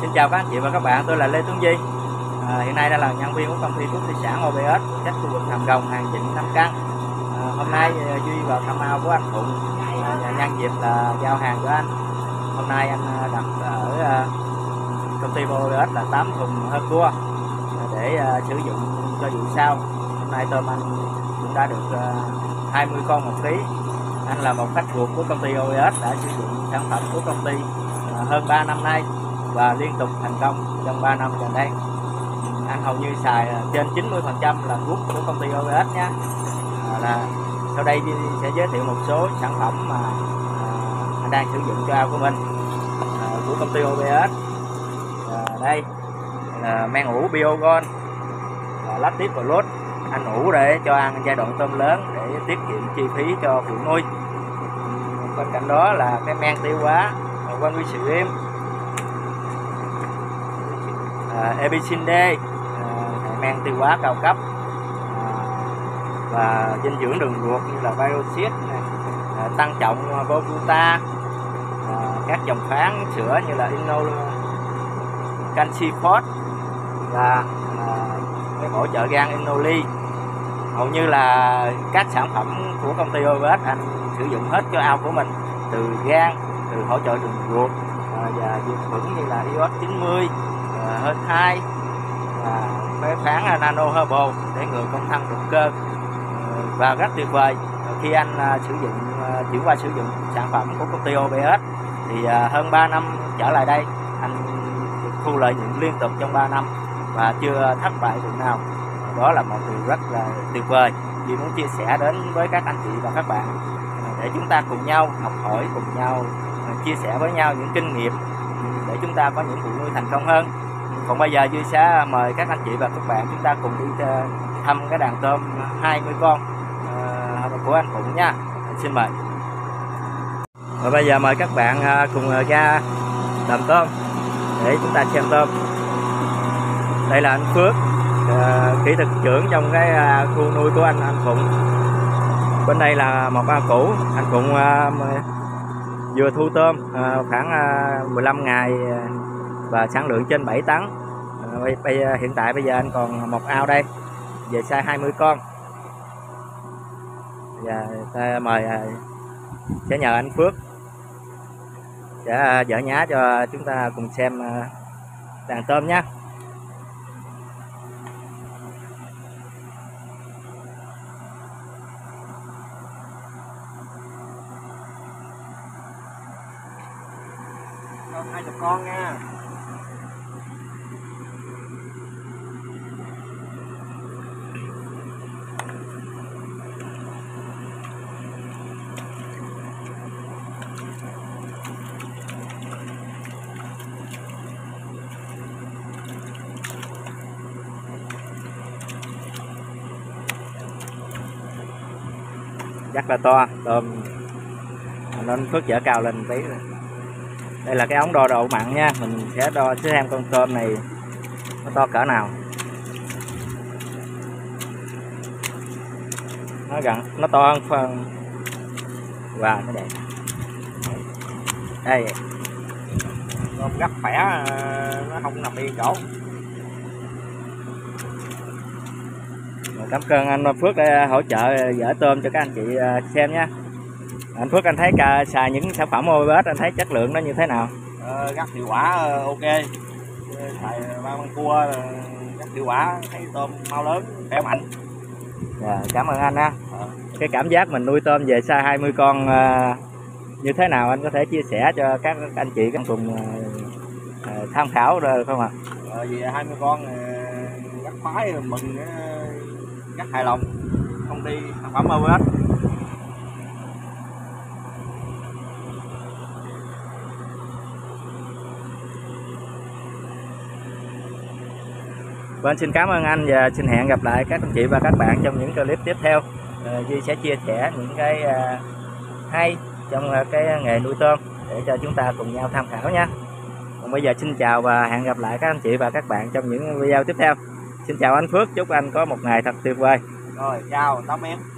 Xin chào các anh chị và các bạn, tôi là Lê Tuấn Duy. Hiện nay đang là nhân viên của công ty thuốc thủy sản O.P.S. cách khu vực Hàm Rồng, Hàng Chỉnh, Năm Căn. Hôm nay Duy vào thăm ao của anh Phụng, nhân dịp là giao hàng của anh. Hôm nay anh đặt ở công ty O.P.S. là 8 thùng hơn cua để sử dụng cho vụ sau. Hôm nay tôm anh cũng đã được 20 con 1 kg. Anh là một khách ruột của công ty O.P.S. đã sử dụng sản phẩm của công ty hơn 3 năm nay và liên tục thành công trong 3 năm gần đây. Anh hầu như xài trên 90% là thuốc của công ty O.P.S. nhé. Là sau đây sẽ giới thiệu một số sản phẩm mà anh đang sử dụng cho ao của mình của công ty O.P.S. Đây là men ủ BIOGON, lactic và lót. Anh ủ để cho ăn giai đoạn tôm lớn để tiết kiệm chi phí cho phụ nuôi. Bên cạnh đó là cái men tiêu hóa quanh vi sự im Epicin D, men tiêu hóa cao cấp và dinh dưỡng đường ruột như là Bioseeds, tăng trọng Volvuta, các dòng khoáng sữa như là Inol canxi Ford và cái hỗ trợ gan Inolli. Hầu như là các sản phẩm của công ty O.P.S. anh sử dụng hết cho ao của mình, từ gan, từ hỗ trợ đường ruột và dược khuẩn như là Diwet 90, hơn 2 và phế khoáng nano Hubo để người công thân đục cơ. Và rất tuyệt vời khi anh chuyển qua sử dụng sản phẩm của công ty O.P.S. thì hơn 3 năm trở lại đây anh thu lợi nhuận liên tục trong 3 năm và chưa thất bại lần nào. Đó là một điều rất là tuyệt vời. Vì muốn chia sẻ đến với các anh chị và các bạn để chúng ta cùng nhau học hỏi, cùng nhau chia sẻ với nhau những kinh nghiệm để chúng ta có những cuộc nuôi thành công hơn. Còn bây giờ Duy sẽ mời các anh chị và các bạn chúng ta cùng đi thăm cái đàn tôm 20 con của anh Phụng nha. Xin mời. Và bây giờ mời các bạn cùng ra đầm tôm để chúng ta xem tôm. Đây là anh Phước, kỹ thuật trưởng trong cái khu nuôi của anh Phụng. Bên đây là một ao cũ, anh Phụng vừa thu tôm khoảng 15 ngày và sản lượng trên 7 tấn. Hiện tại bây giờ anh còn một ao đây, về size 20 con. Và ta mời sẽ nhờ anh Phước sẽ dỡ nhá cho chúng ta cùng xem đàn tôm nhé. Con nha. Chắc là to, tôm nên Phước dở cao lên tí rồi. Đây là cái ống đo độ mặn nha, mình sẽ đo xem con tôm này nó to cỡ nào. Nó gần, nó to hơn phần. Wow, nó đẹp. Đây. Tôm rất khỏe, nó không nằm yên chỗ. Cảm ơn anh Phước đã hỗ trợ dỡ tôm cho các anh chị xem nha. Anh Phước, anh thấy xài những sản phẩm O.P.S. anh thấy chất lượng nó như thế nào? Rất hiệu quả, ok. Xài ba con cua rất hiệu quả, thấy tôm mau lớn, khỏe mạnh. Cảm ơn anh ha. Cái cảm giác mình nuôi tôm về size 20 con như thế nào anh có thể chia sẻ cho các anh chị cùng tham khảo được không ạ? Về 20 con rất khoái, mừng, rất hài lòng công ty sản phẩm O.P.S. Vâng, xin cảm ơn anh và xin hẹn gặp lại các anh chị và các bạn trong những clip tiếp theo. Duy sẽ chia sẻ những cái hay trong cái nghề nuôi tôm để cho chúng ta cùng nhau tham khảo nha. Còn bây giờ xin chào và hẹn gặp lại các anh chị và các bạn trong những video tiếp theo. Xin chào anh Phước, chúc anh có một ngày thật tuyệt vời. Rồi, chào, tóm em.